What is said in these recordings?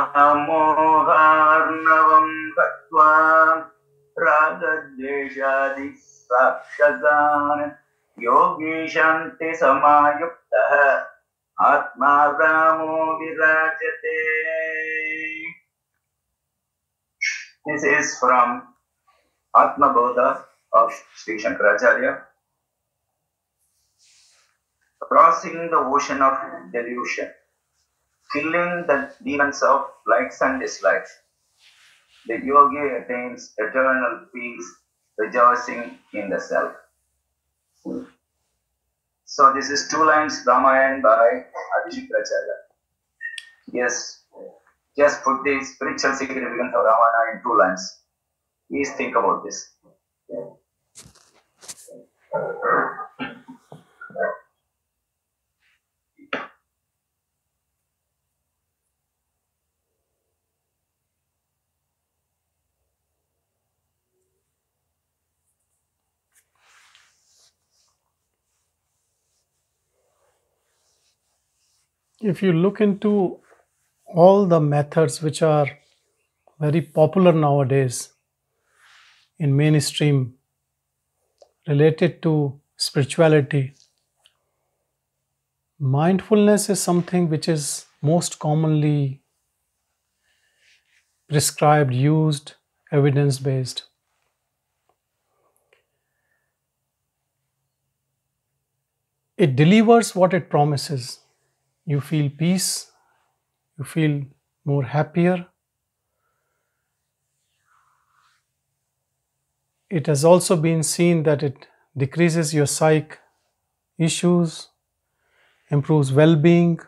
Mahamoharnavam Katva Ragadveshadi Sakshatan Yogi Shanti Samayuktaha Atma Ramo Virajate. This is from Atma Bodha of Sri Shankaracharya. Crossing the ocean of delusion, killing the demons of likes and dislikes, the yogi attains eternal peace, rejoicing in the self. So this is 2 lines Ramayana by Adi Shankaracharya. Yes, just put the spiritual significance of Ramana in 2 lines. Please think about this. If you look into all the methods which are very popular nowadays in mainstream related to spirituality, mindfulness is something which is most commonly prescribed, used, evidence-based. It delivers what it promises. You feel peace, you feel more happier. It has also been seen that it decreases your psych issues, improves well-being,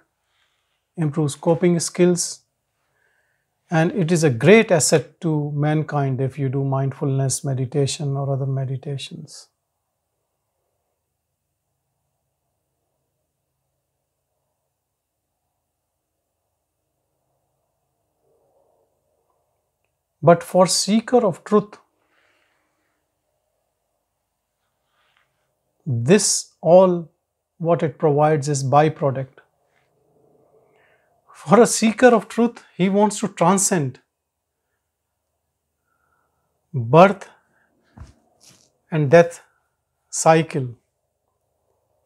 improves coping skills, and it is a great asset to mankind if you do mindfulness meditation or other meditations. But for seeker of truth, this all what it provides is byproduct. For a seeker of truth, he wants to transcend birth and death cycle.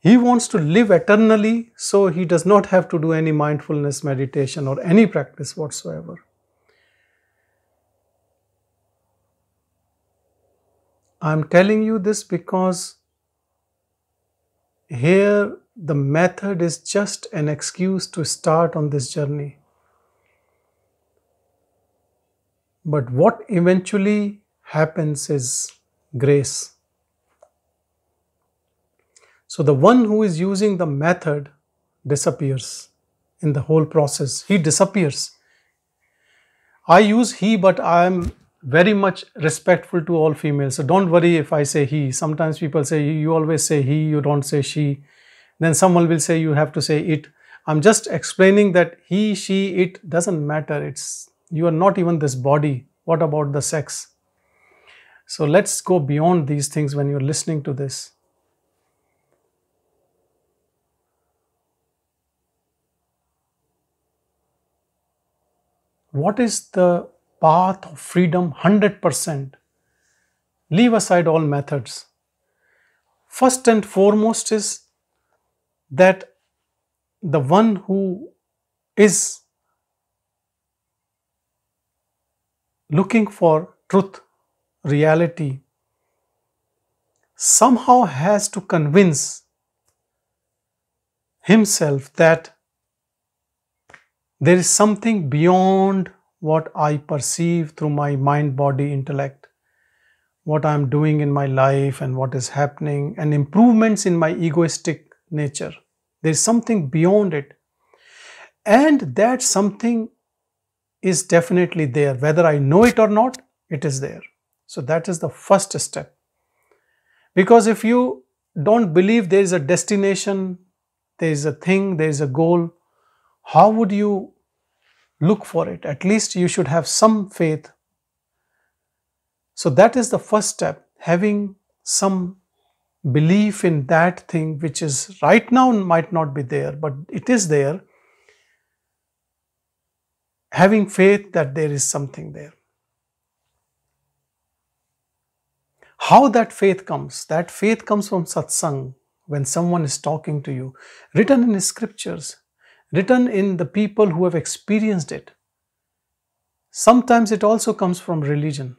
He wants to live eternally, so he does not have to do any mindfulness meditation or any practice whatsoever. I'm telling you this because here the method is just an excuse to start on this journey. But what eventually happens is grace. So the one who is using the method disappears in the whole process. He disappears. I use he, but I am very much respectful to all females. So don't worry if I say he. Sometimes people say, you always say he, you don't say she. Then someone will say, you have to say it. I'm just explaining that he, she, it doesn't matter. It's, you are not even this body. What about the sex? So let's go beyond these things when you're listening to this. What is the path of freedom 100%. Leave aside all methods. First and foremost is that the one who is looking for truth, reality, somehow has to convince himself that there is something beyond what I perceive through my mind, body, intellect, what I am doing in my life and what is happening, and improvements in my egoistic nature. There is something beyond it. And that something is definitely there. Whether I know it or not, it is there. So that is the first step. Because if you don't believe there is a destination, there is a thing, there is a goal, how would you look for it? At least you should have some faith. So that is the first step, having some belief in that thing which is right now might not be there, but it is there. having faith that there is something there. How that faith comes? That faith comes from satsang, when someone is talking to you, written in the scriptures, written in the people who have experienced it. Sometimes it also comes from religion.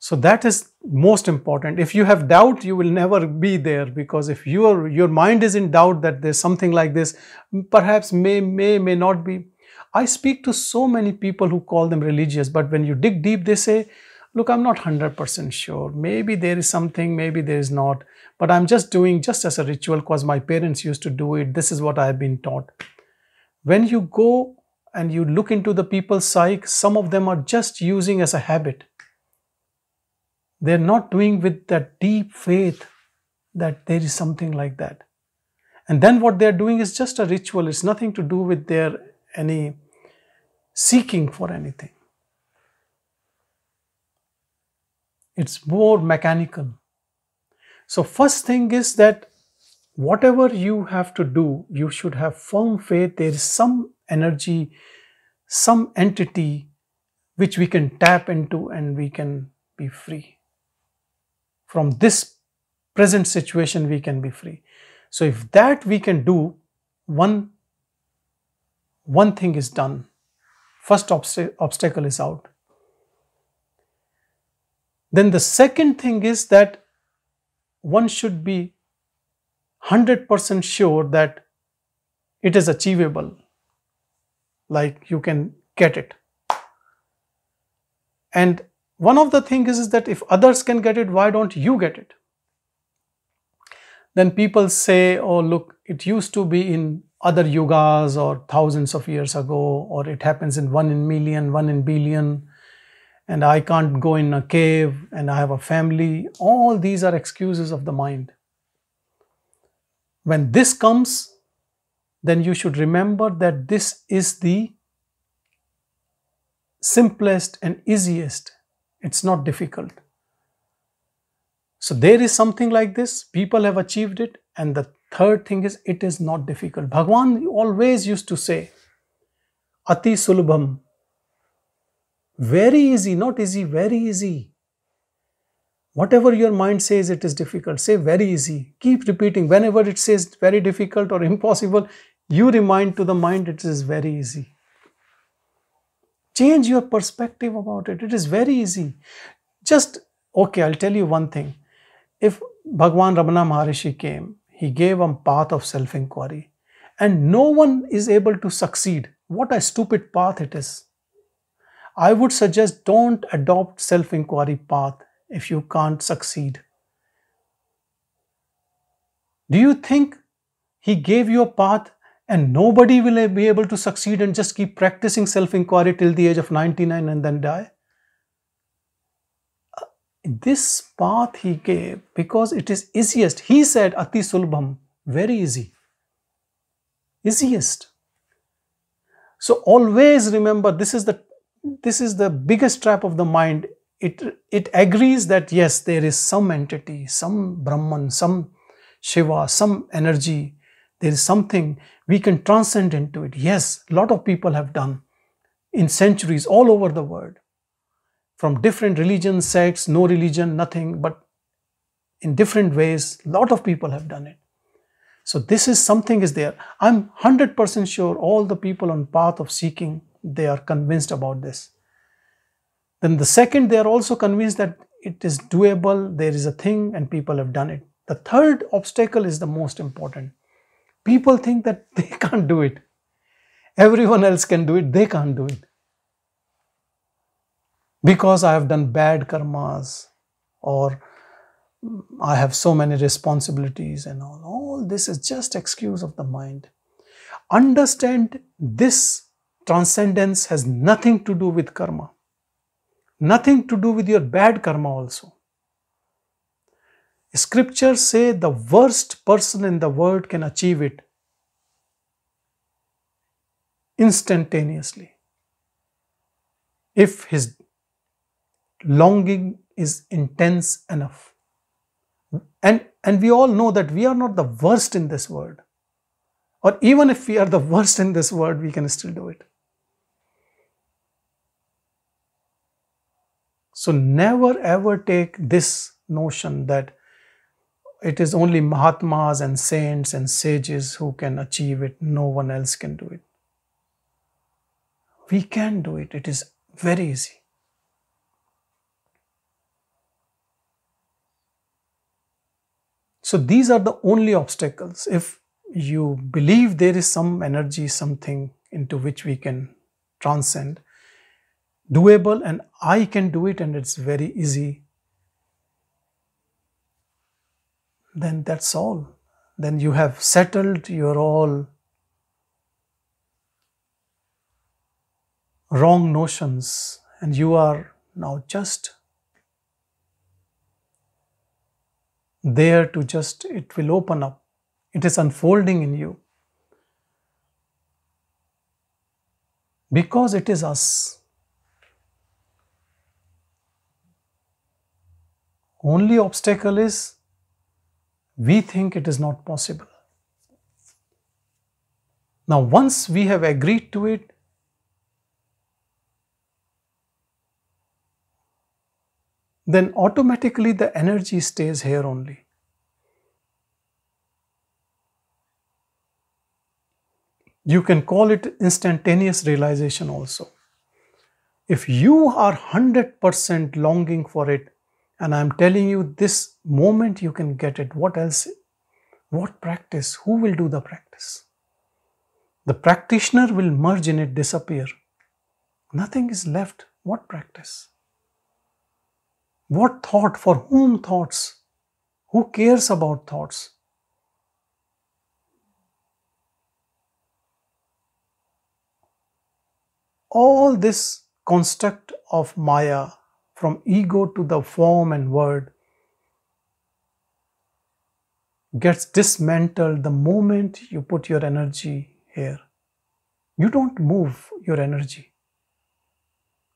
So that is most important. If you have doubt, you will never be there, because if your mind is in doubt that there's something like this, perhaps may not be. I speak to so many people who call them religious, but when you dig deep, they say, look, I'm not 100% sure. Maybe there is something, maybe there is not. But I'm just doing just as a ritual because my parents used to do it. This is what I've been taught. When you go and you look into the people's psyche, some of them are just using as a habit. They're not doing with that deep faith that there is something like that. And then what they're doing is just a ritual. It's nothing to do with their any seeking for anything. It's more mechanical. So first thing is that whatever you have to do, you should have firm faith. There is some energy, some entity which we can tap into and we can be free. From this present situation, we can be free. So if that we can do, one thing is done. First obstacle is out. Then the second thing is that one should be 100% sure that it is achievable, like you can get it. And one of the things is that if others can get it, why don't you get it? Then people say, oh look, it used to be in other yugas or thousands of years ago, or it happens in 1 in million, 1 in billion. And I can't go in a cave, and I have a family. All these are excuses of the mind. When this comes, then you should remember that this is the simplest and easiest. It's not difficult. So there is something like this. People have achieved it. And the third thing is, it is not difficult. Bhagawan always used to say, Ati Sulubham. Very easy, not easy, very easy. Whatever your mind says it is difficult, say very easy. Keep repeating. Whenever it says very difficult or impossible, you remind to the mind it is very easy. Change your perspective about it. It is very easy. Just, okay, I'll tell you one thing. If Bhagawan Ramana Maharishi came, he gave a path of self-inquiry, and no one is able to succeed. What a stupid path it is. I would suggest don't adopt self-inquiry path if you can't succeed. Do you think he gave you a path and nobody will be able to succeed and just keep practicing self-inquiry till the age of 99 and then die? This path he gave because it is easiest. He said, Ati Sulbham, very easy. Easiest. So always remember, this is the biggest trap of the mind. It agrees that yes, there is some entity, some Brahman, some Shiva, some energy. There is something we can transcend into it. Yes, a lot of people have done in centuries all over the world. From different religions, sects, no religion, nothing, but in different ways, a lot of people have done it. So this is something is there. I'm 100% sure all the people on path of seeking, they are convinced about this. Then the second, they are also convinced that it is doable, there is a thing and people have done it. The third obstacle is the most important. People think that they can't do it. Everyone else can do it, they can't do it. Because I have done bad karmas, or I have so many responsibilities and all. All this is just excuse of the mind. Understand this. Transcendence has nothing to do with karma, nothing to do with your bad karma also. Scriptures say the worst person in the world can achieve it instantaneously if his longing is intense enough. And we all know that we are not the worst in this world. Or even if we are the worst in this world, we can still do it. So never ever take this notion that it is only Mahatmas and saints and sages who can achieve it. No one else can do it. We can do it. It is very easy. So these are the only obstacles. If you believe there is some energy, something into which we can transcend, doable, and I can do it and it's very easy, then that's all. Then you have settled, you're all wrong notions, and you are now just there to just, it will open up. It is unfolding in you. Because it is us. Only obstacle is we think it is not possible. Now, once we have agreed to it, then automatically the energy stays here only. You can call it instantaneous realization also. If you are 100% longing for it, and I'm telling you, this moment you can get it. What else? What practice? Who will do the practice? The practitioner will merge in it, disappear. Nothing is left. What practice? What thought? For whom thoughts? Who cares about thoughts? All this construct of Maya, from ego to the form and word, gets dismantled the moment you put your energy here. You don't move your energy.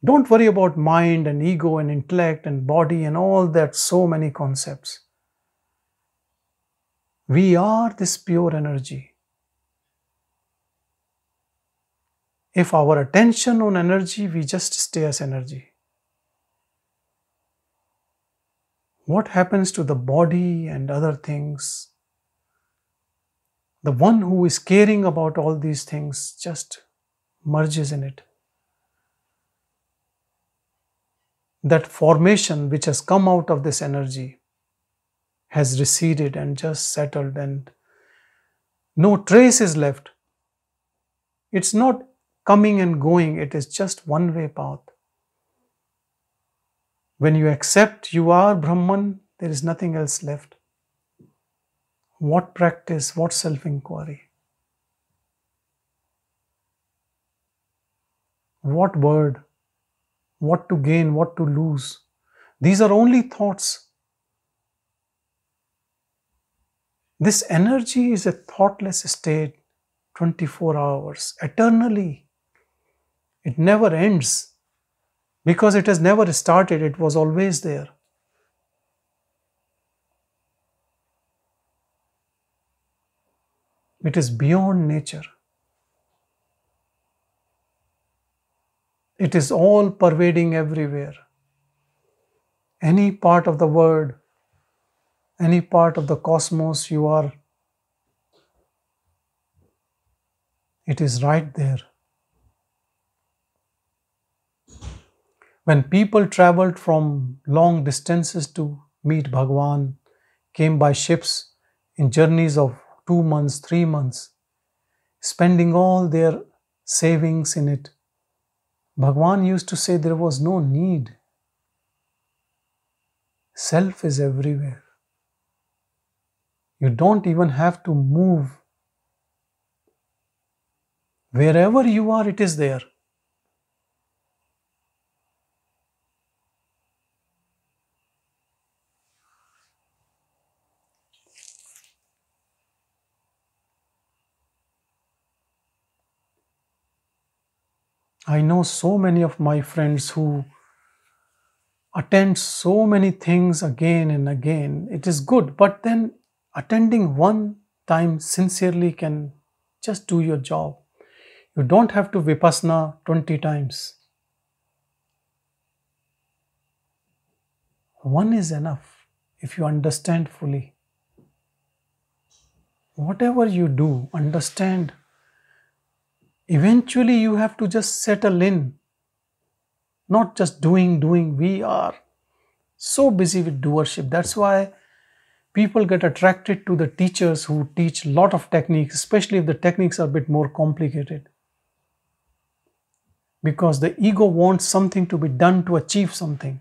Don't worry about mind and ego and intellect and body and all that, so many concepts. We are this pure energy. If our attention on energy, we just stay as energy. What happens to the body and other things? The one who is caring about all these things just merges in it. That formation which has come out of this energy has receded and just settled, and no trace is left. It's not coming and going, it is just one-way path. When you accept you are Brahman, there is nothing else left. What practice, what self-inquiry? What word? What to gain, what to lose? These are only thoughts. This energy is a thoughtless state, 24 hours, eternally. It never ends. Because it has never started, it was always there. It is beyond nature. It is all pervading everywhere. Any part of the world, any part of the cosmos you are, it is right there. When people travelled from long distances to meet Bhagawan, came by ships in journeys of 2 months, 3 months, spending all their savings in it, Bhagawan used to say there was no need. Self is everywhere. You don't even have to move. Wherever you are, it is there. I know so many of my friends who attend so many things again and again. It is good, but then attending one time sincerely can just do your job. You don't have to vipassana 20 times. One is enough if you understand fully. Whatever you do, understand. Eventually you have to just settle in. Not just doing. We are so busy with doership. That's why people get attracted to the teachers who teach a lot of techniques, especially if the techniques are a bit more complicated. Because the ego wants something to be done to achieve something.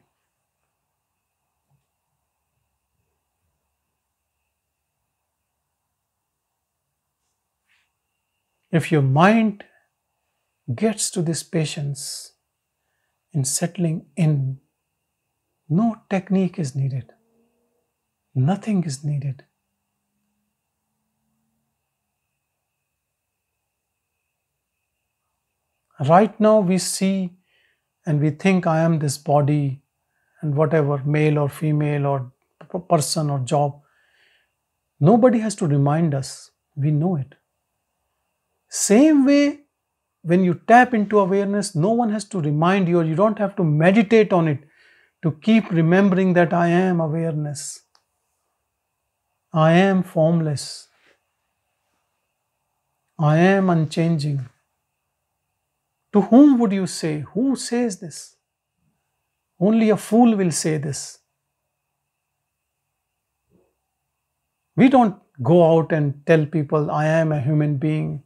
If your mind gets to this patience in settling in, no technique is needed. Nothing is needed. Right now we see and we think I am this body and whatever, male or female or person or job. Nobody has to remind us. We know it. Same way, when you tap into awareness, no one has to remind you, or you don't have to meditate on it to keep remembering that I am awareness. I am formless. I am unchanging. To whom would you say? Who says this? Only a fool will say this. We don't go out and tell people, I am a human being.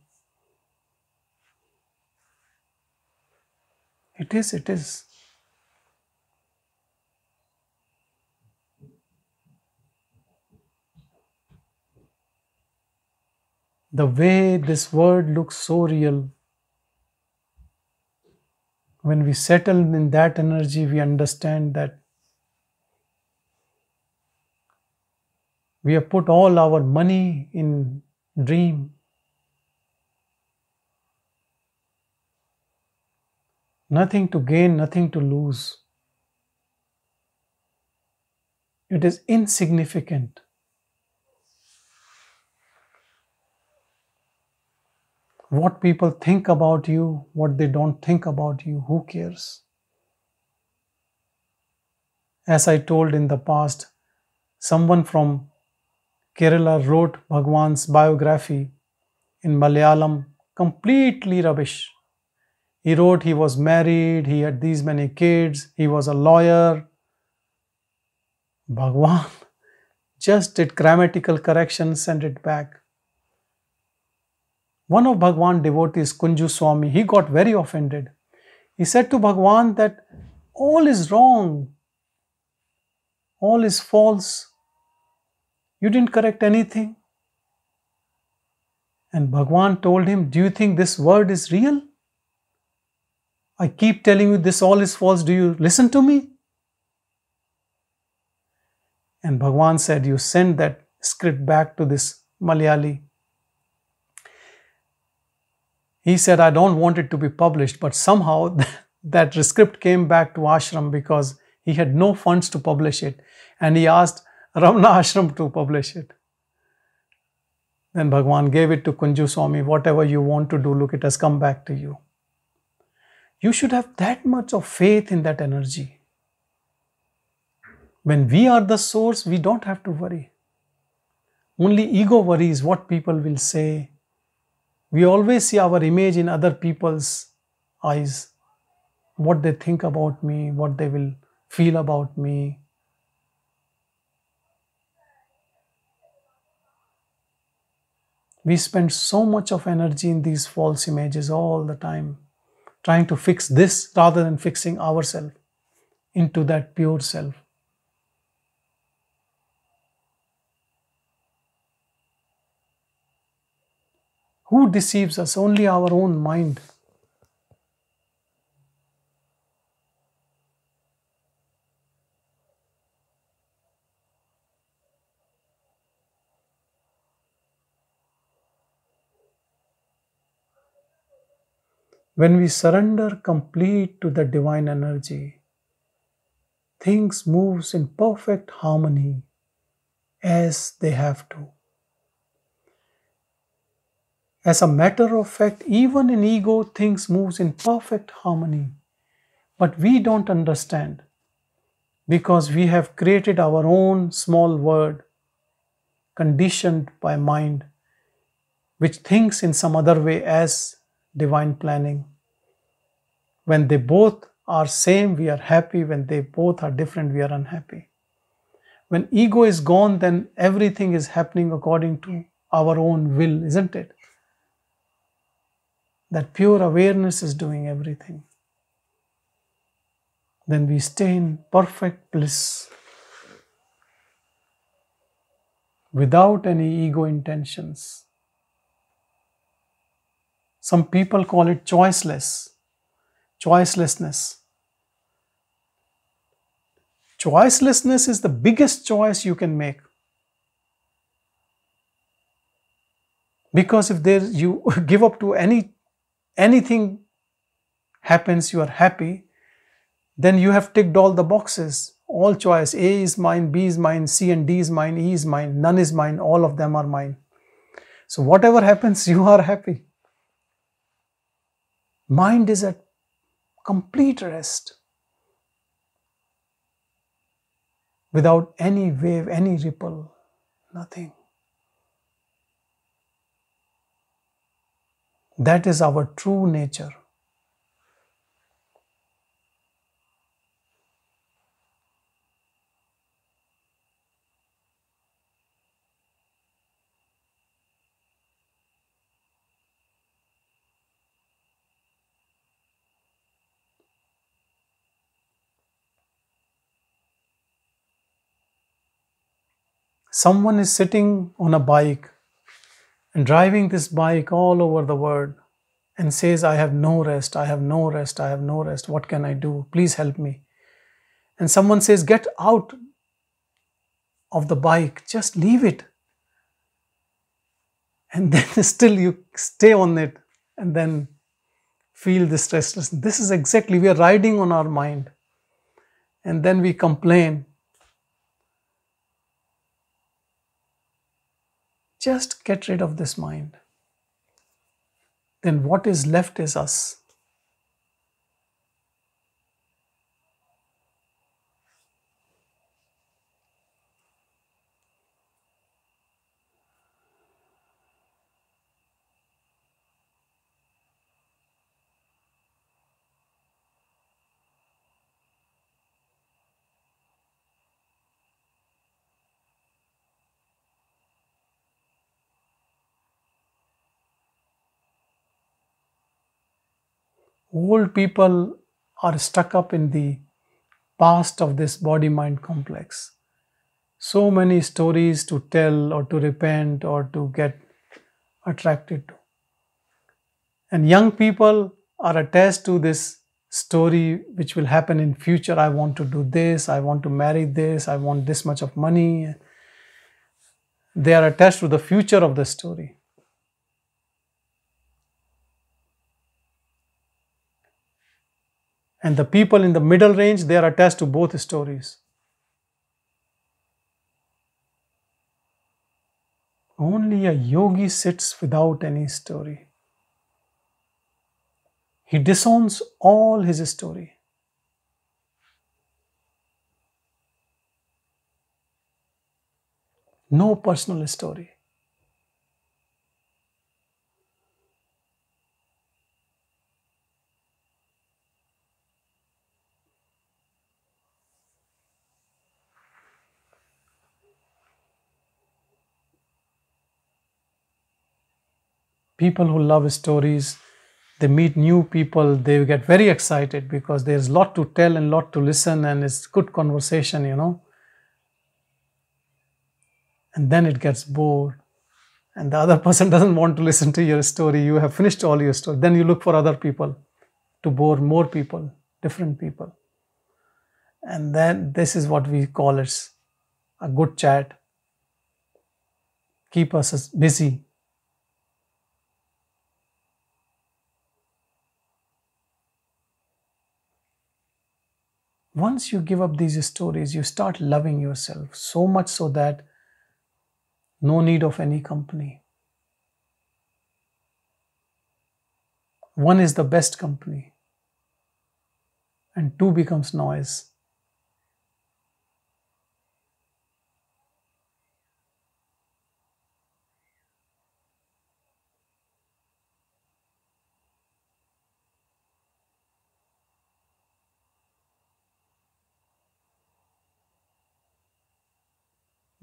It is. The way this world looks so real, when we settle in that energy, we understand that we have put all our money in dream. Nothing to gain, nothing to lose. It is insignificant. What people think about you, what they don't think about you, who cares? As I told in the past, someone from Kerala wrote Bhagawan's biography in Malayalam, completely rubbish. He wrote he was married, he had these many kids, he was a lawyer. Bhagawan just did grammatical corrections, sent it back. One of Bhagawan devotees, Kunju Swami, he got very offended. He said to Bhagawan that all is wrong, all is false. You didn't correct anything. And Bhagawan told him, do you think this word is real? I keep telling you this all is false. Do you listen to me? And Bhagawan said, you send that script back to this Malayali. He said, I don't want it to be published, but somehow that script came back to ashram because he had no funds to publish it. And he asked Ramana ashram to publish it. Then Bhagawan gave it to Kunju Swami, whatever you want to do, look, it has come back to you. You should have that much of faith in that energy. When we are the source, we don't have to worry. Only ego worries what people will say. We always see our image in other people's eyes. What they think about me, what they will feel about me. We spend so much of energy in these false images all the time, trying to fix this rather than fixing ourselves into that pure self. Who deceives us? Only our own mind. When we surrender complete to the divine energy, things move in perfect harmony as they have to. As a matter of fact, even in ego, things move in perfect harmony. But we don't understand. because we have created our own small world, conditioned by mind, which thinks in some other way as divine planning. When they both are same, we are happy. When they both are different, we are unhappy. When ego is gone, then everything is happening according to our own will, isn't it? That pure awareness is doing everything. Then we stay in perfect bliss without any ego intentions. Some people call it choicelessness. Choicelessness is the biggest choice you can make. Because if you give up to anything happens, you are happy, then you have ticked all the boxes, all choice. A is mine, B is mine, C and D is mine, E is mine, none is mine, all of them are mine. So whatever happens, you are happy. Mind is at complete rest, without any wave, any ripple, nothing. That is our true nature. Someone is sitting on a bike and driving this bike all over the world and says, I have no rest, I have no rest, I have no rest. What can I do? Please help me. And someone says, get out of the bike, just leave it. And then still you stay on it and then feel this restlessness. This is exactly, we are riding on our mind. And then we complain. Just get rid of this mind. Then what is left is us. Old people are stuck up in the past of this body-mind complex. So many stories to tell or to repent or to get attracted to. And young people are attached to this story which will happen in future. I want to do this, I want to marry this, I want this much of money. They are attached to the future of the story. And the people in the middle range, they are attached to both stories. Only a yogi sits without any story. He disowns all his story. No personal story. People who love stories, they meet new people, they get very excited because there's a lot to tell and a lot to listen and it's good conversation, you know. And then it gets bored and the other person doesn't want to listen to your story. You have finished all your story. Then you look for other people to bore more people, different people. And then this is what we call it, a good chat. Keep us busy. Once you give up these stories, you start loving yourself so much so that no need of any company. One is the best company, and two becomes noise.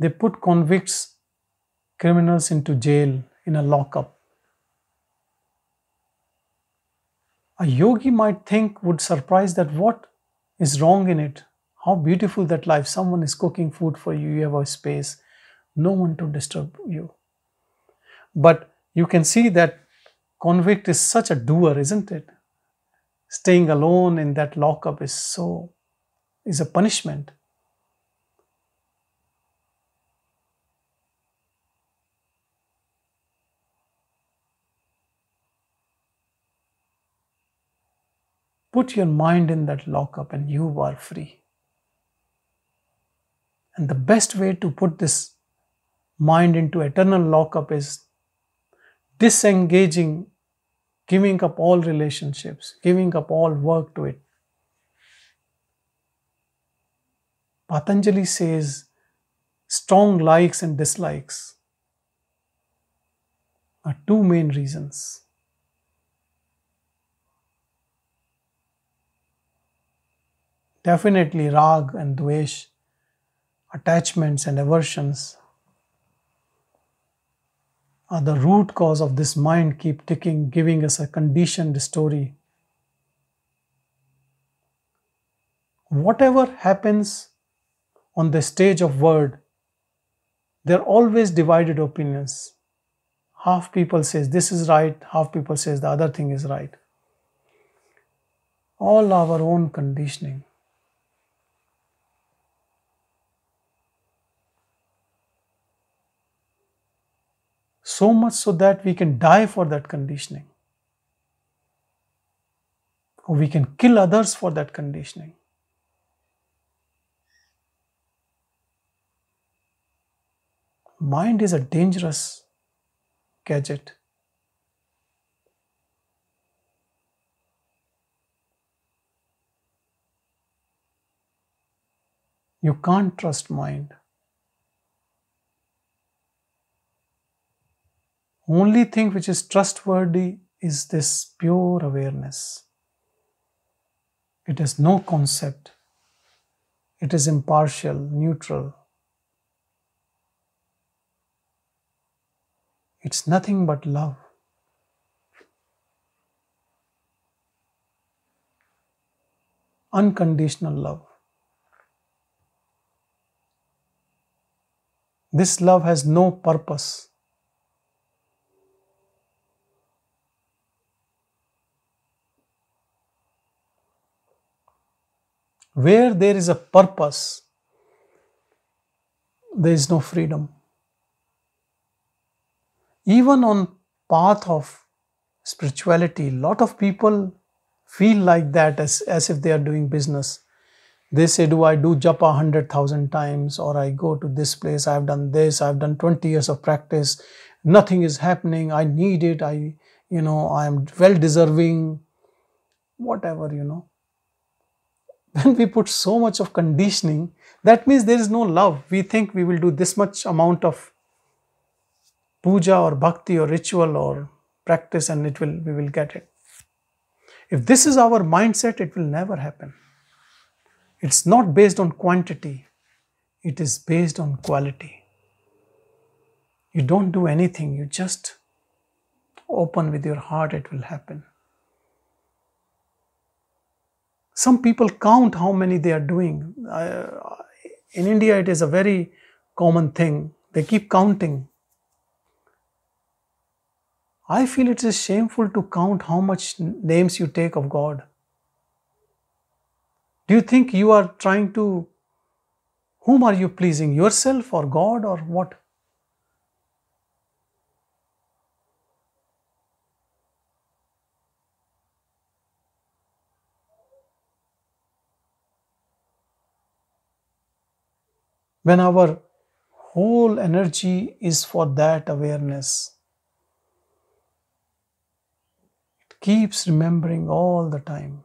They put convicts, criminals into jail in a lockup. A yogi might think, would surprise that what is wrong in it? How beautiful that life. Someone is cooking food for you, you have a space, no one to disturb you. But you can see that convict is such a doer, isn't it? Staying alone in that lockup is a punishment. Put your mind in that lockup and you are free. And the best way to put this mind into eternal lockup is disengaging, giving up all relationships, giving up all work to it. Patanjali says, strong likes and dislikes are two main reasons. Definitely rag and dvesh, attachments and aversions, are the root cause of this mind keep ticking, giving us a conditioned story. Whatever happens on the stage of word, there are always divided opinions. Half people says this is right, half people says the other thing is right. All our own conditioning. So much so that we can die for that conditioning. Or we can kill others for that conditioning. Mind is a dangerous gadget. You can't trust mind. Only thing which is trustworthy is this pure awareness. It has no concept. It is impartial, neutral. It's nothing but love. Unconditional love. This love has no purpose. Where there is a purpose, there is no freedom. Even on the path of spirituality, a lot of people feel like that as if they are doing business. They say, do I do japa 100,000 times, or I go to this place, I have done this, I have done 20 years of practice, nothing is happening, I need it, I am well deserving, whatever, When we put so much of conditioning, that means there is no love. We think we will do this much amount of puja or bhakti or ritual or practice and we will get it. If this is our mindset, it will never happen. It's not based on quantity, it is based on quality. You don't do anything, you just open with your heart, it will happen. Some people count how many they are doing. In India, it is a very common thing. They keep counting. I feel it is shameful to count how much names you take of God. Do you think you are trying to, whom are you pleasing, yourself or God or what? When our whole energy is for that awareness, it keeps remembering all the time.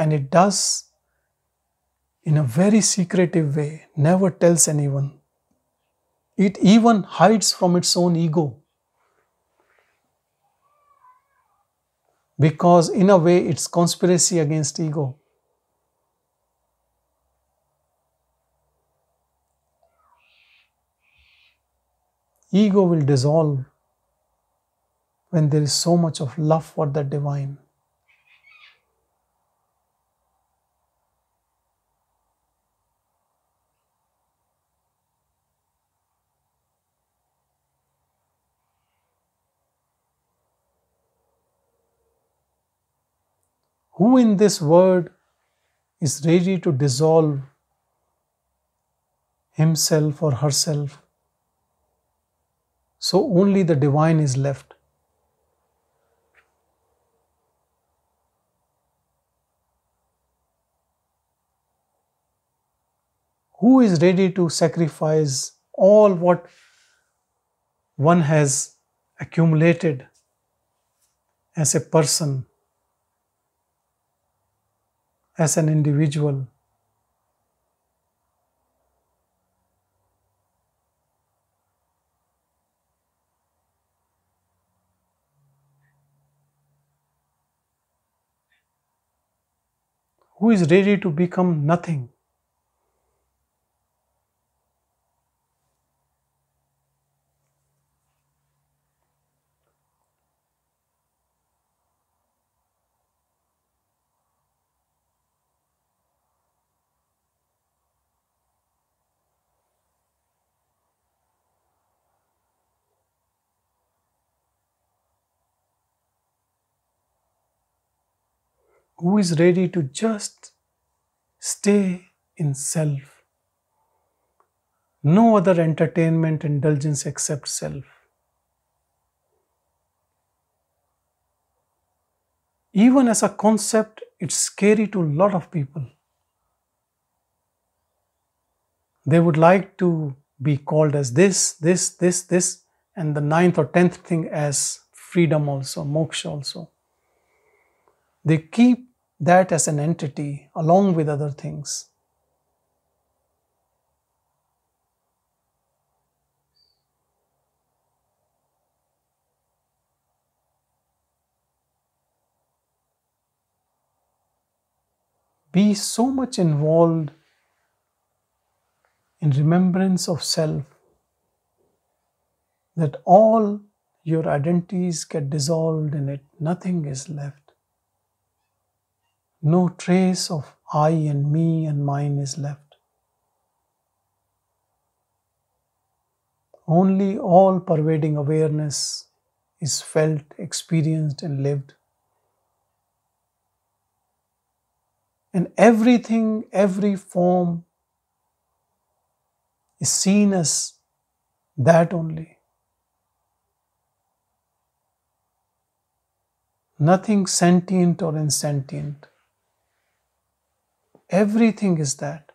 And it does in a very secretive way, never tells anyone. It even hides from its own ego. Because in a way, it's conspiracy against ego. Ego will dissolve when there is so much of love for the divine. Who in this world is ready to dissolve himself or herself? So only the divine is left. Who is ready to sacrifice all what one has accumulated as a person, as an individual? Who is ready to become nothing? Who is ready to just stay in self? No other entertainment, indulgence except self. Even as a concept, it's scary to a lot of people. They would like to be called as this, this, this, this, and the 9th or 10th thing as freedom also, moksha also. They keep that as an entity along with other things. Be so much involved in remembrance of self that all your identities get dissolved in it. Nothing is left. No trace of I and me and mine is left. Only all-pervading awareness is felt, experienced and lived. And everything, every form is seen as that only. Nothing sentient or insentient. Everything is that.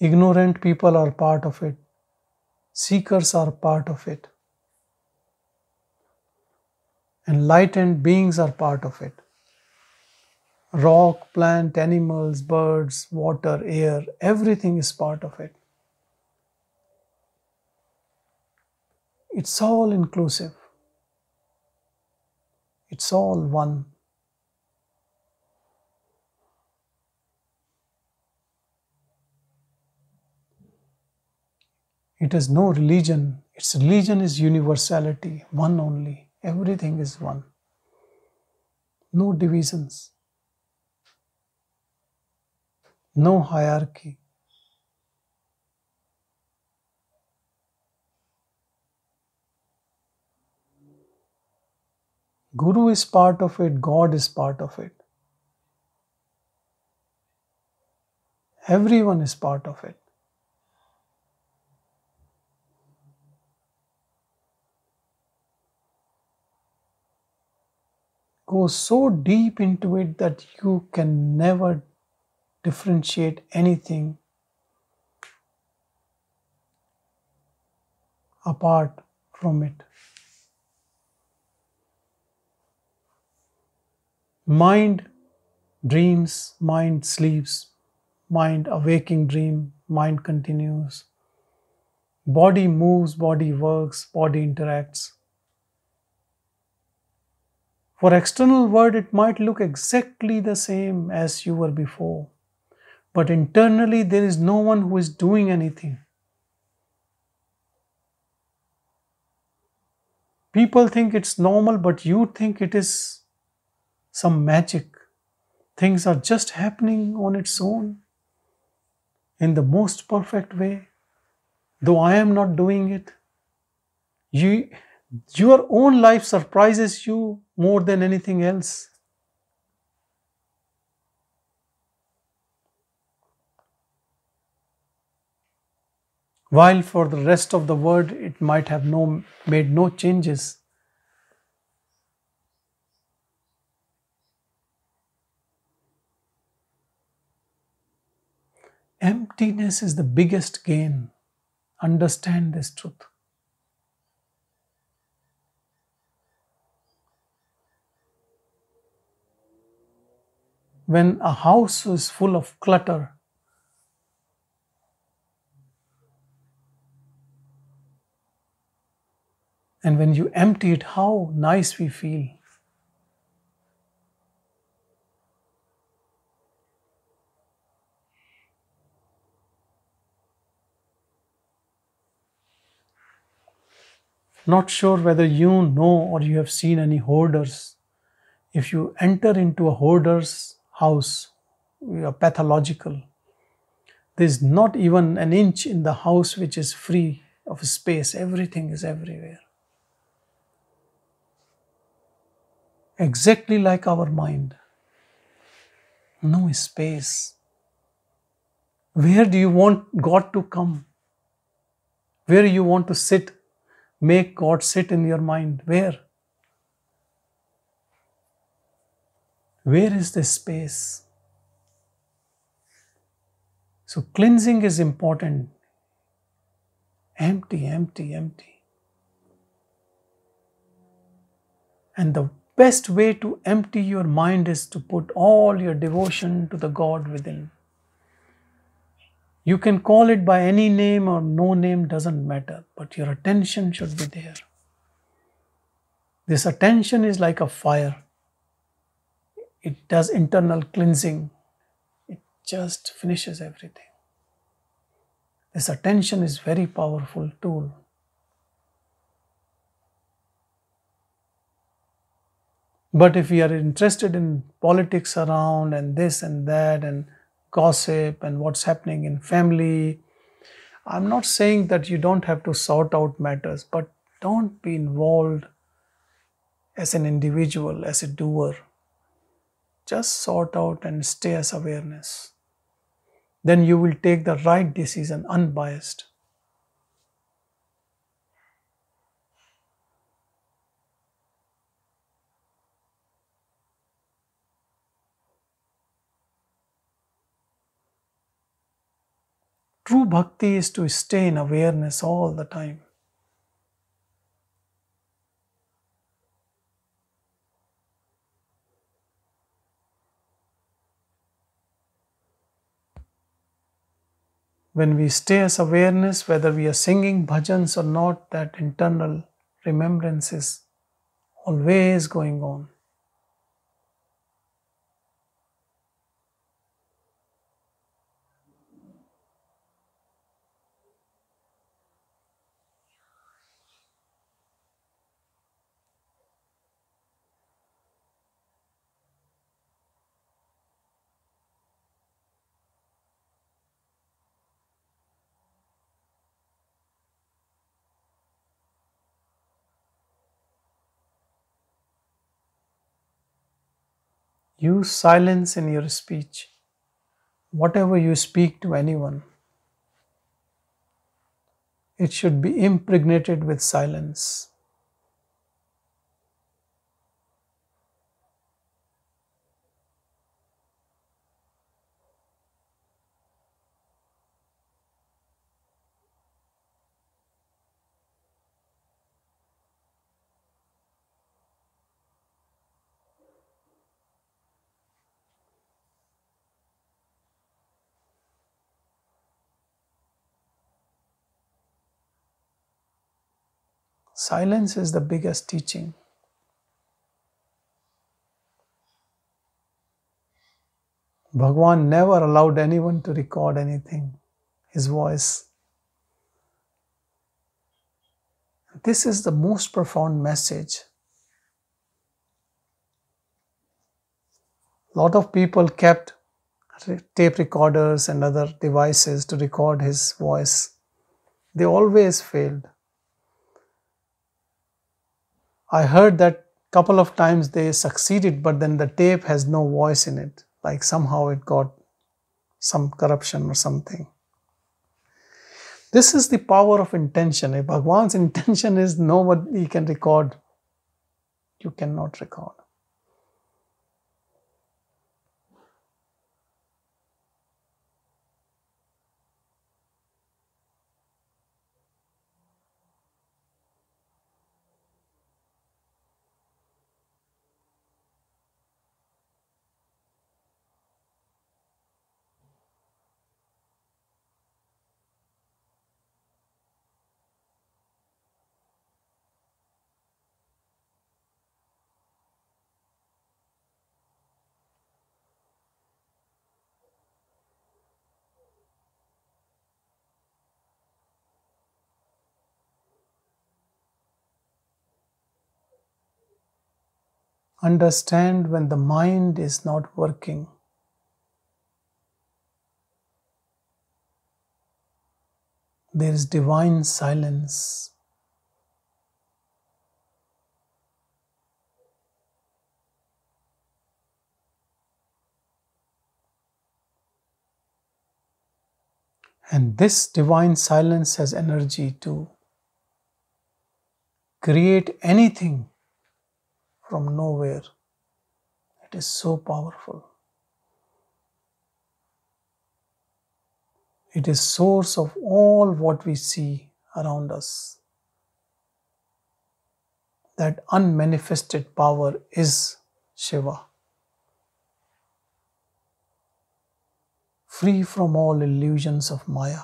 Ignorant people are part of it. Seekers are part of it. Enlightened beings are part of it. Rock, plant, animals, birds, water, air, everything is part of it. It's all inclusive. It's all one. It has no religion. Its religion is universality, one only. Everything is one. No divisions. No hierarchy. Guru is part of it, God is part of it. Everyone is part of it. Go so deep into it that you can never differentiate anything apart from it. Mind dreams, mind sleeps, mind a waking dream, mind continues. Body moves, body works, body interacts. For external world, it might look exactly the same as you were before. But internally, there is no one who is doing anything. People think it's normal, but you think it is some magic. Things are just happening on its own in the most perfect way. Though I am not doing it, your own life surprises you more than anything else. While for the rest of the world, it might have made no changes. Emptiness is the biggest gain. Understand this truth. When a house is full of clutter, and when you empty it, how nice we feel. Not sure whether you know or you have seen any hoarders. If you enter into a hoarder's house, we are pathological. There is not even an inch in the house which is free of space. Everything is everywhere. Exactly like our mind. No space. Where do you want God to come? Where do you want to sit? Make God sit in your mind. Where? Where is this space? So cleansing is important. Empty, empty, empty. And the best way to empty your mind is to put all your devotion to the God within. You can call it by any name or no name, doesn't matter, but your attention should be there. This attention is like a fire. It does internal cleansing. It just finishes everything. This attention is a very powerful tool. But if we are interested in politics around and this and that and gossip and what's happening in family, I'm not saying that you don't have to sort out matters, but don't be involved as an individual, as a doer. Just sort out and stay as awareness. Then you will take the right decision, unbiased. True bhakti is to stay in awareness all the time. When we stay as awareness, whether we are singing bhajans or not, that internal remembrance is always going on. Use silence in your speech, whatever you speak to anyone. It should be impregnated with silence. Silence is the biggest teaching. Bhagawan never allowed anyone to record anything, his voice. This is the most profound message. A lot of people kept tape recorders and other devices to record his voice. They always failed. I heard that a couple of times they succeeded, but then the tape has no voice in it. Like somehow it got some corruption or something. This is the power of intention. If Bhagawan's intention is nobody can record, you cannot record. Understand when the mind is not working. There is divine silence. And this divine silence has energy to create anything from nowhere. It is so powerful. It is source of all what we see around us. That unmanifested power is Shiva. Free from all illusions of Maya.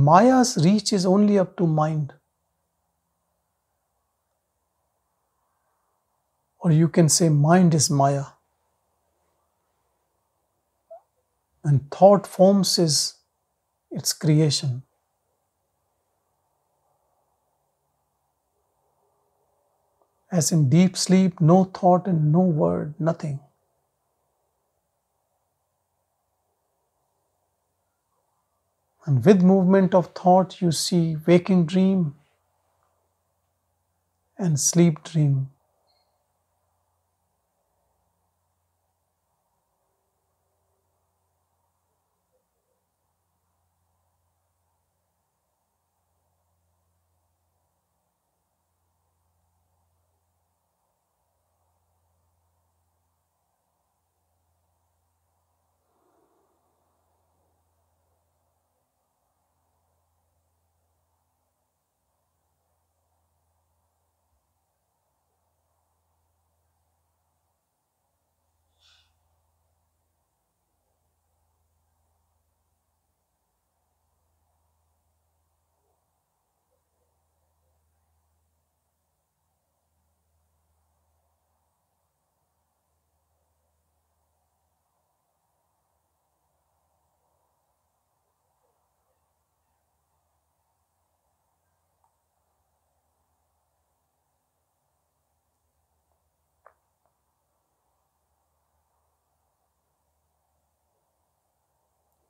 Maya's reach is only up to mind. Or you can say mind is Maya. And thought forms is its creation. As in deep sleep, no thought and no word, nothing. And with movement of thought, you see waking dream and sleep dream.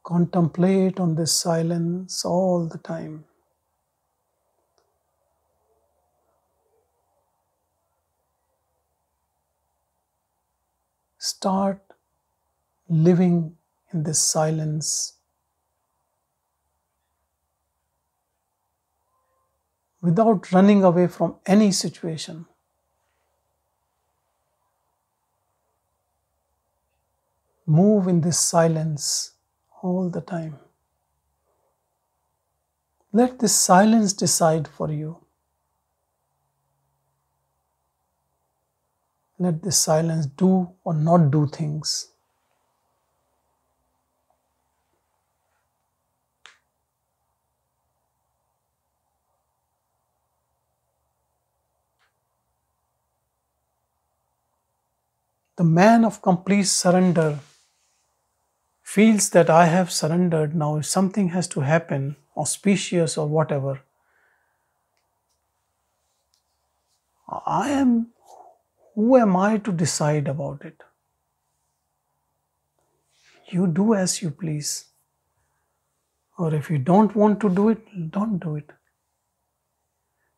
Contemplate on this silence all the time. Start living in this silence without running away from any situation. Move in this silence all the time. Let this silence decide for you. Let this silence do or not do things. The man of complete surrender feels that I have surrendered, now if something has to happen, auspicious or whatever, who am I to decide about it? You do as you please. Or if you don't want to do it, don't do it.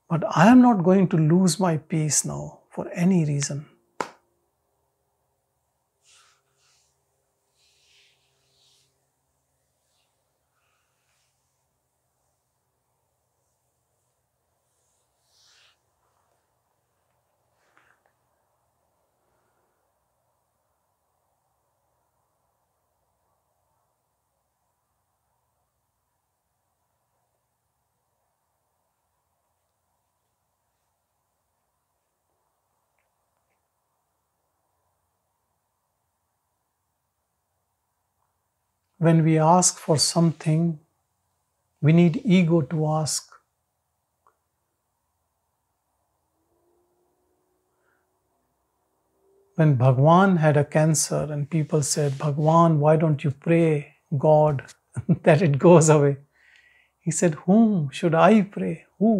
But I am not going to lose my peace now for any reason. When we ask for something, we need ego to ask. When Bhagawan had a cancer and people said, "Bhagawan, why don't you pray God that it goes away?" He said, "Whom should I pray? Who?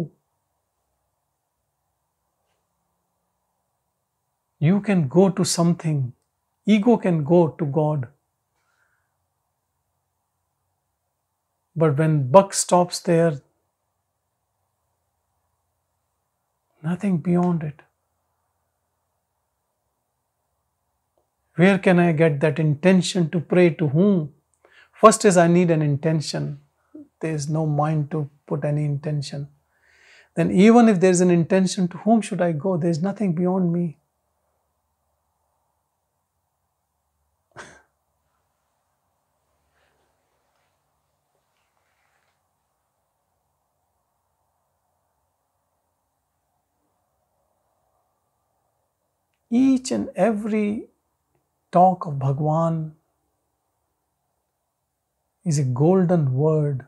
You can go to something. Ego can go to God." But when buck stops there, nothing beyond it. Where can I get that intention to pray to whom? First is I need an intention. There is no mind to put any intention. Then even if there is an intention, to whom should I go? There is nothing beyond me. Each and every talk of Bhagawan is a golden word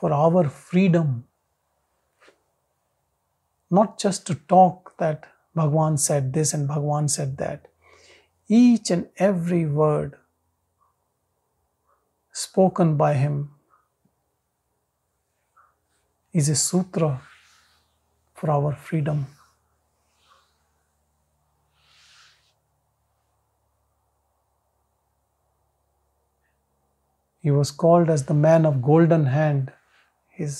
for our freedom. Not just to talk that Bhagawan said this and Bhagawan said that. Each and every word spoken by him is a sutra for our freedom. He was called as the man of golden hand. His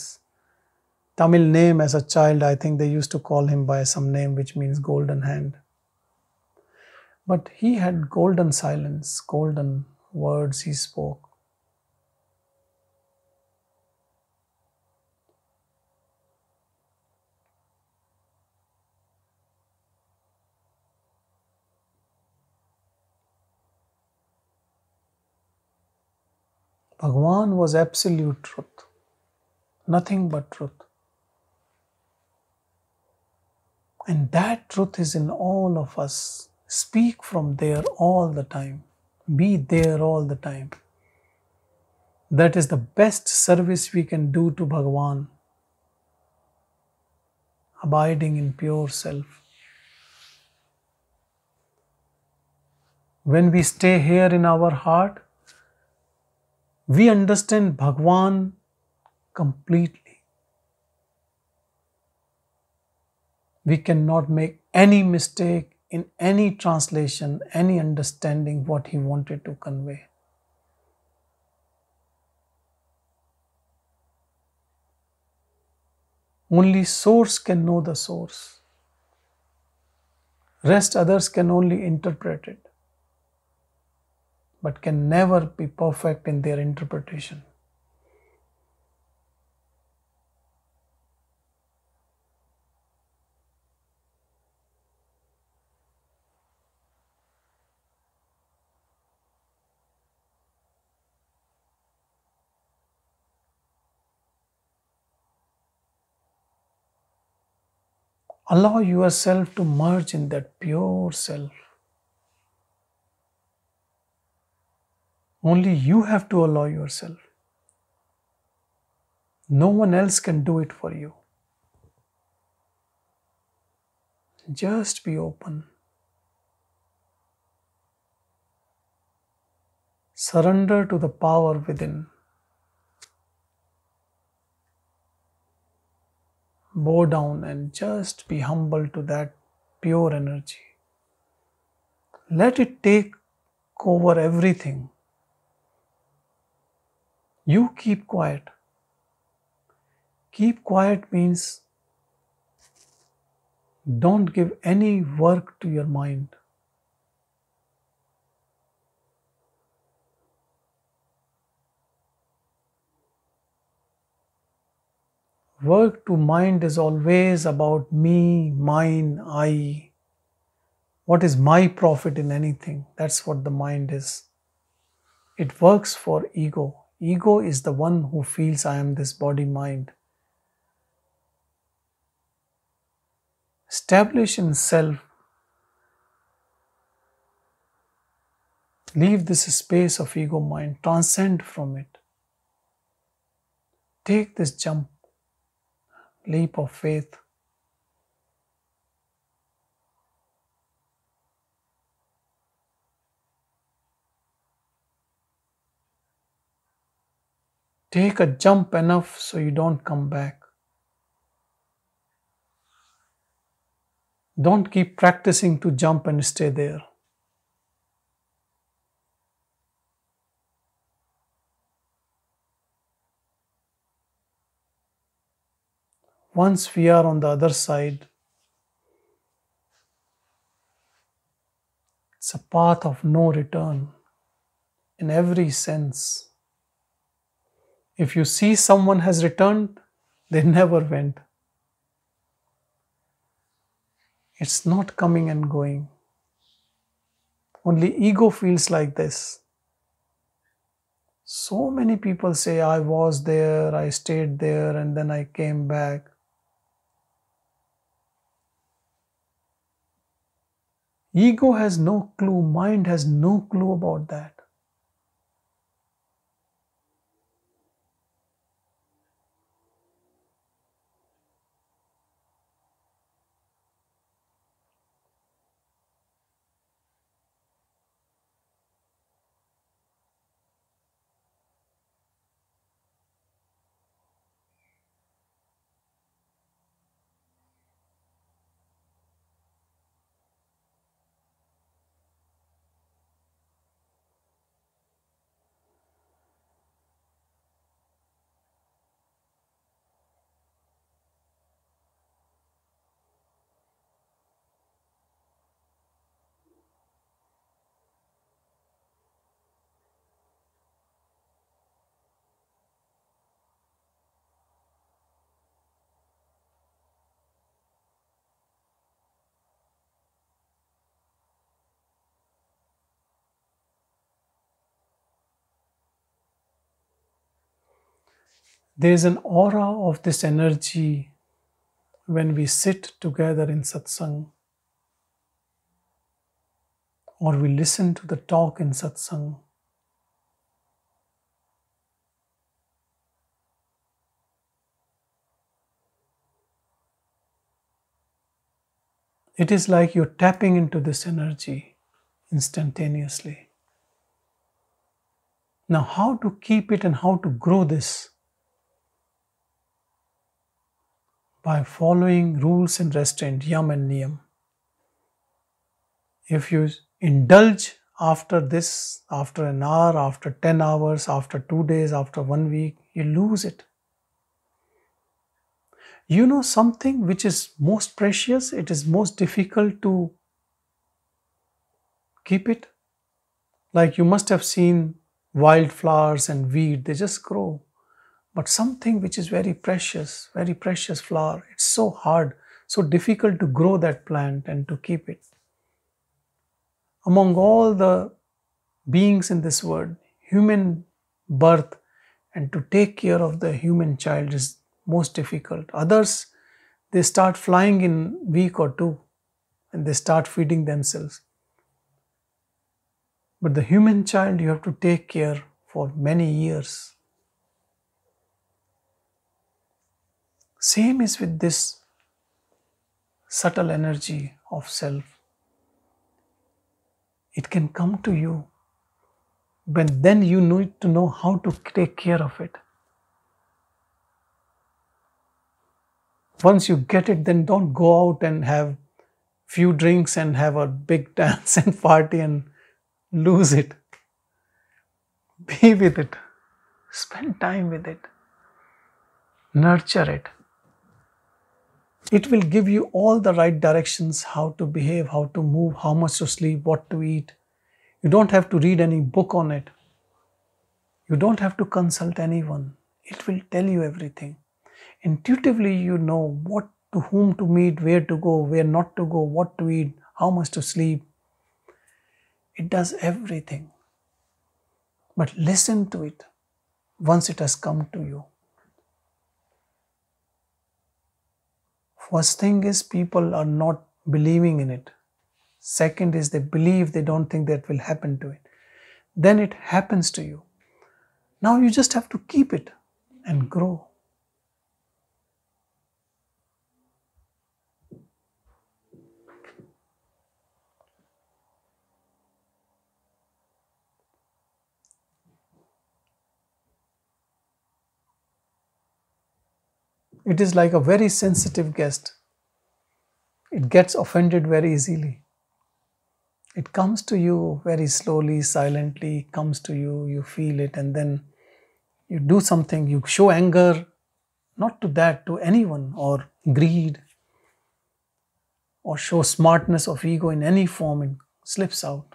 Tamil name as a child, I think they used to call him by some name which means golden hand. But he had golden silence, golden words he spoke. Bhagawan was absolute truth, nothing but truth. And that truth is in all of us. Speak from there all the time. Be there all the time. That is the best service we can do to Bhagawan. Abiding in pure self. When we stay here in our heart, we understand Bhagawan completely. We cannot make any mistake in any translation, any understanding what he wanted to convey. Only source can know the source. Rest others can only interpret it, but can never be perfect in their interpretation. Allow yourself to merge in that pure self. Only you have to allow yourself. No one else can do it for you. Just be open. Surrender to the power within. Bow down and just be humble to that pure energy. Let it take over everything. You keep quiet. Keep quiet means don't give any work to your mind. Work to mind is always about me, mine, I. What is my profit in anything? That's what the mind is. It works for ego. Ego is the one who feels I am this body mind. Establish in self. Leave this space of ego mind. Transcend from it. Take this jump. Leap of faith. Take a jump enough so you don't come back. Don't keep practicing to jump and stay there. Once we are on the other side, it's a path of no return in every sense. If you see someone has returned, they never went. It's not coming and going. Only ego feels like this. So many people say, I was there, I stayed there, and then I came back. Ego has no clue, mind has no clue about that. There is an aura of this energy when we sit together in satsang, or we listen to the talk in satsang. It is like you're tapping into this energy instantaneously. Now, how to keep it and how to grow this? By following rules and restraint, yam and niyam. If you indulge after this, after an hour, after 10 hours, after 2 days, after 1 week, you lose it. You know something which is most precious, it is most difficult to keep it. Like you must have seen wildflowers and weed, they just grow. But something which is very precious flower, it's so hard, so difficult to grow that plant and to keep it. Among all the beings in this world, human birth and to take care of the human child is most difficult. Others, they start flying in a week or two and they start feeding themselves. But the human child, you have to take care for many years. Same is with this subtle energy of self. It can come to you But then you need to know how to take care of it. Once you get it, then don't go out and have few drinks and have a big dance and party and lose it. Be with it. Spend time with it. Nurture it. It will give you all the right directions, how to behave, how to move, how much to sleep, what to eat. You don't have to read any book on it. You don't have to consult anyone. It will tell you everything. Intuitively, you know what to whom to meet, where to go, where not to go, what to eat, how much to sleep. It does everything. But listen to it once it has come to you. First thing is people are not believing in it. Second is they believe, they don't think that will happen to it. Then it happens to you. Now you just have to keep it and grow. It is like a very sensitive guest. It gets offended very easily. It comes to you very slowly, silently, comes to you, you feel it, and then you do something, you show anger, not to that, to anyone, or greed, or show smartness of ego in any form, it slips out.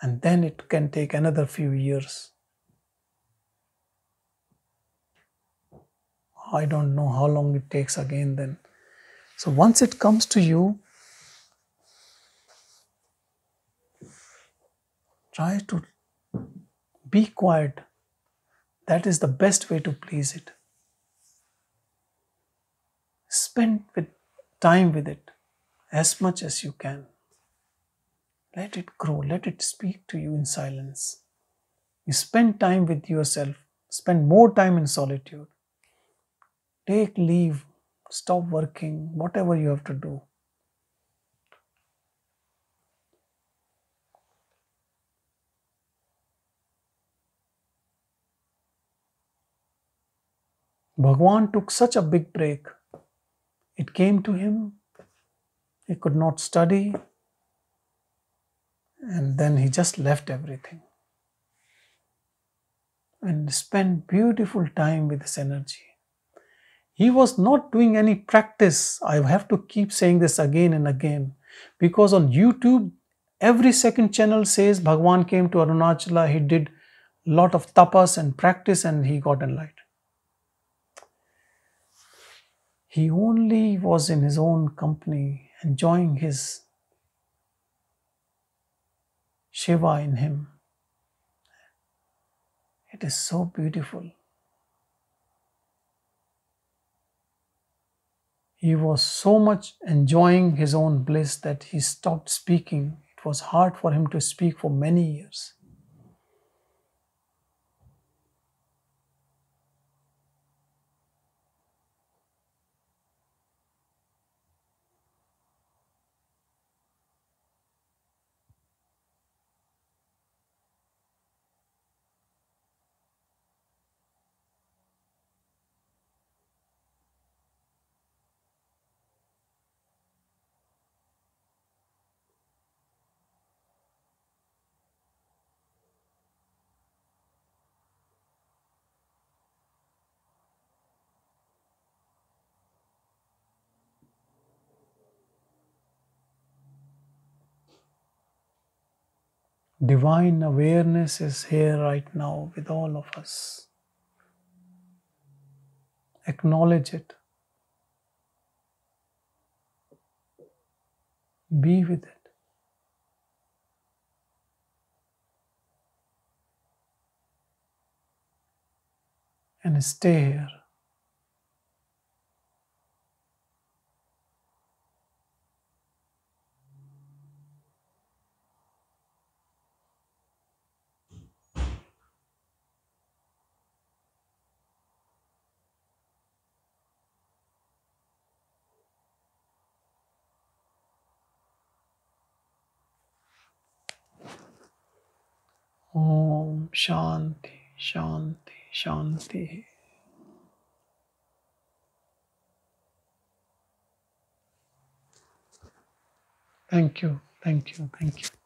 And then it can take another few years. I don't know how long it takes again then. So once it comes to you, try to be quiet. That is the best way to please it. Spend time with it as much as you can. Let it grow, let it speak to you in silence. You spend time with yourself, spend more time in solitude. Take leave, stop working, whatever you have to do. Bhagawan took such a big break. It came to him, he could not study, and then he just left everything and spent beautiful time with his energy. He was not doing any practice. I have to keep saying this again and again, because on YouTube, every second channel says Bhagawan came to Arunachala, he did a lot of tapas and practice and he got enlightened. He only was in his own company, enjoying his Shiva in him. It is so beautiful. He was so much enjoying his own bliss that he stopped speaking. It was hard for him to speak for many years. Divine awareness is here right now with all of us. Acknowledge it. Be with it. And stay here. Om Shanti, Shanti, Shanti. Thank you, thank you, thank you.